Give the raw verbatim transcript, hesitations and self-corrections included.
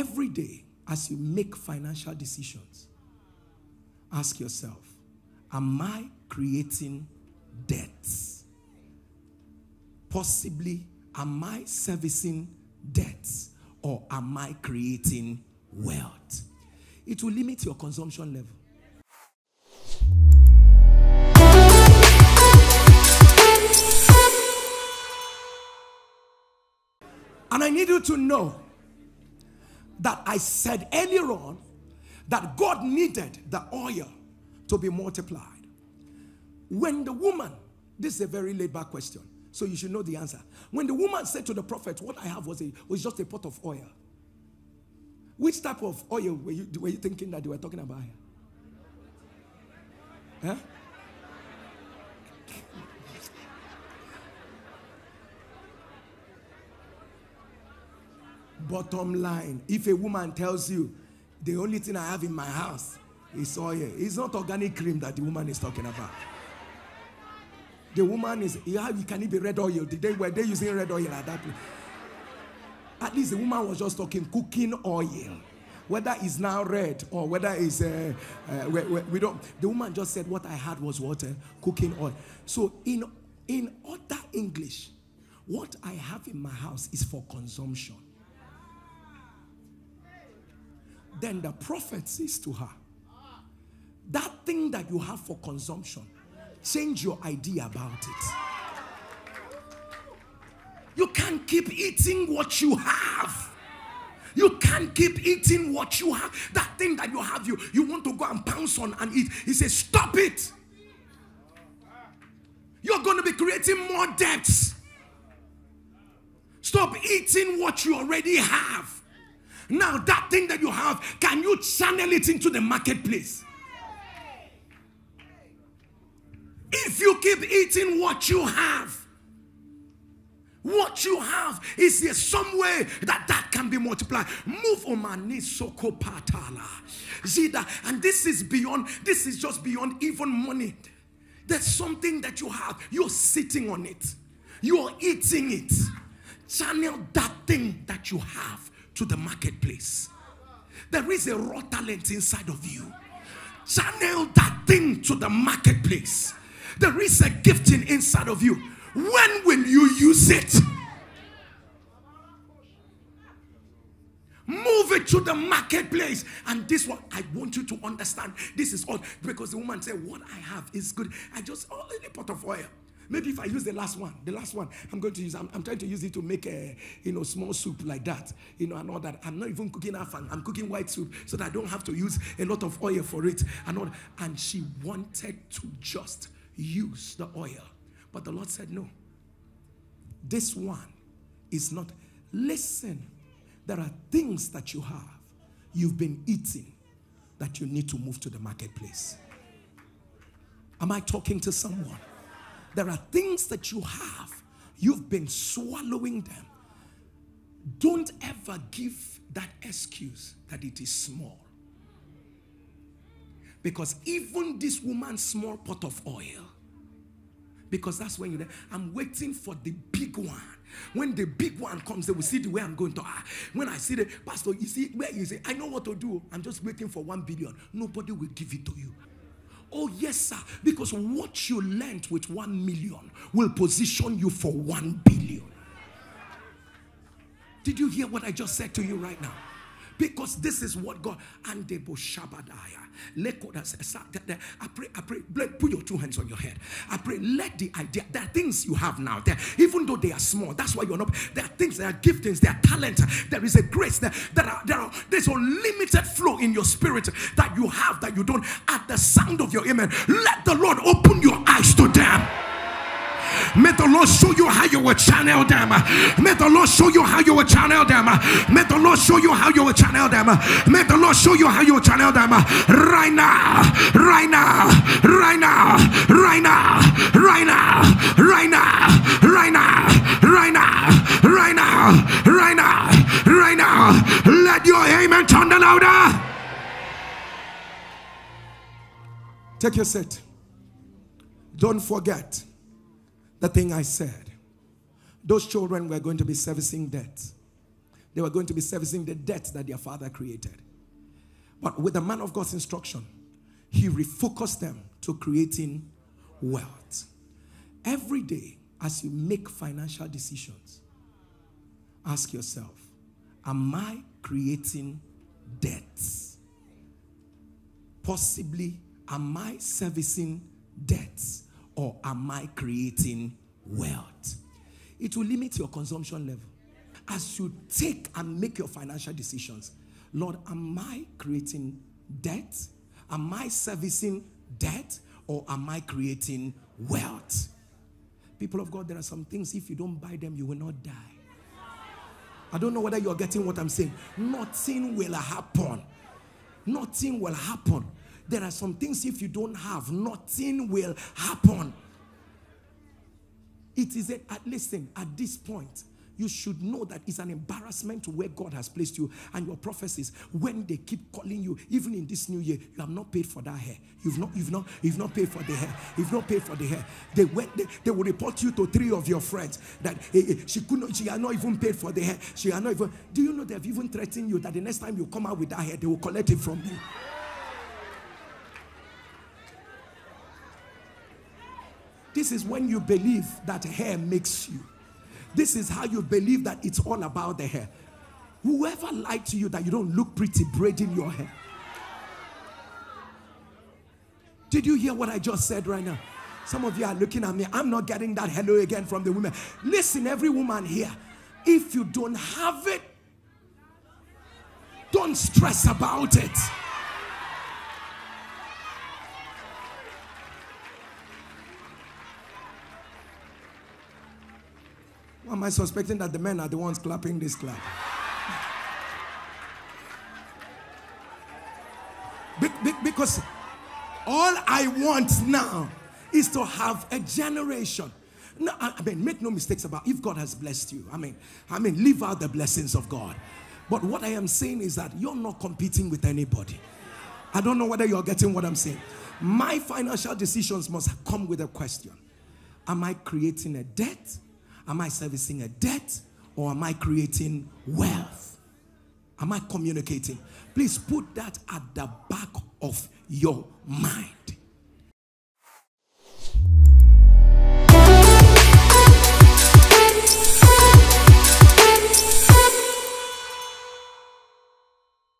Every day, as you make financial decisions, ask yourself, am I creating debts? Possibly, am I servicing debts? Or am I creating wealth? It will limit your consumption level. And I need you to know that I said earlier on that God needed the oil to be multiplied. When the woman, this is a very laid back question, so you should know the answer. When the woman said to the prophet, what I have was, a, was just a pot of oil. Which type of oil were you, were you thinking that they were talking about here? Huh? Bottom line, if a woman tells you, the only thing I have in my house is oil, it's not organic cream that the woman is talking about. The woman is, yeah, you can even red oil. Did they, were they using red oil at that place? At least the woman was just talking cooking oil. Whether it's now red or whether it's, uh, uh, we, we, we don't, the woman just said what I had was water, cooking oil. So in, in other English, what I have in my house is for consumption. Then the prophet says to her, that thing that you have for consumption, change your idea about it. You can't keep eating what you have. You can't keep eating what you have. That thing that you have, you, you want to go and pounce on and eat. He says, stop it. You're going to be creating more debts. Stop eating what you already have. Now that thing that you have, can you channel it into the marketplace? If you keep eating what you have, what you have, is there some way that that can be multiplied? Move on my knees, soko patala. Zida, and this is beyond, this is just beyond even money. There's something that you have, you're sitting on it, you're eating it. Channel that thing that you have to the marketplace. There is a raw talent inside of you. Channel that thing to the marketplace. There is a gifting inside of you. When will you use it? Move it to the marketplace. And this one, I want you to understand. This is all because the woman said, what I have is good. I just, oh, a pot of oil. Maybe if I use the last one, the last one, I'm going to use, I'm, I'm trying to use it to make a, you know, small soup like that, you know, and all that. I'm not even cooking afan, I'm cooking white soup so that I don't have to use a lot of oil for it. And, all, and she wanted to just use the oil. But the Lord said, no, this one is not. Listen, there are things that you have, you've been eating, that you need to move to the marketplace. Am I talking to someone? There are things that you have. You've been swallowing them. Don't ever give that excuse that it is small. Because even this woman's small pot of oil, because that's when you're, I'm waiting for the big one. When the big one comes, they will see the way I'm going to. Ah, when I see the pastor, you see, where you say, I know what to do. I'm just waiting for one billion. Nobody will give it to you. Oh, yes, sir. Because what you learned with one million will position you for one billion. Did you hear what I just said to you right now? Because this is what God... Andebo Shabadaya. I pray, I pray, put your two hands on your head. I pray, let the idea... There are things you have now. There, even though they are small, that's why you're not... There are things, there are giftings, there are talent. There is a grace. There, there are, there are, there's unlimited flow in your spirit that you have, that you don't. At the sound of your amen, let the Lord open your eyes to them. May the Lord show you how you will channel them. May the Lord show you how you will channel them. May the Lord show you how you will channel them. May the Lord show you how you will channel them. Right now, right now, right now, right now, right now, right now, right now, right now, right now, right now, right now. Let your amen thunder louder. Take your seat. Don't forget the thing I said. Those children were going to be servicing debt. They were going to be servicing the debt that their father created. But with the man of God's instruction, he refocused them to creating wealth. Every day, as you make financial decisions, ask yourself, am I creating debts? Possibly, am I servicing debts? Or am I creating wealth? It will limit your consumption level. As you take and make your financial decisions, Lord, am I creating debt? Am I servicing debt? Or am I creating wealth? People of God, there are some things, if you don't buy them, you will not die. I don't know whether you're getting what I'm saying. Nothing will happen. Nothing will happen. There are some things, if you don't have, nothing will happen. It is a, listen, at this point, you should know that it's an embarrassment to where God has placed you and your prophecies. When they keep calling you, even in this new year, you have not paid for that hair. You've not, you've not, you've not paid for the hair. You've not paid for the hair. They went, they, they will report you to three of your friends that hey, hey, she could not, she had not even paid for the hair. She had not even. Do you know they've even threatened you that the next time you come out with that hair, they will collect it from you? This is when you believe that hair makes you. This is how you believe that it's all about the hair. Whoever lied to you that you don't look pretty braiding your hair. Did you hear what I just said right now? Some of you are looking at me. I'm not getting that hello again from the women. Listen, every woman here, if you don't have it, don't stress about it. Am I suspecting that the men are the ones clapping this clap? Be- be- because all I want now is to have a generation. No, I mean, make no mistakes about if God has blessed you. I mean, I mean, live out the blessings of God. But what I am saying is that you're not competing with anybody. I don't know whether you're getting what I'm saying. My financial decisions must come with a question. Am I creating a debt? Am I servicing a debt, or am I creating wealth? Am I communicating? Please put that at the back of your mind.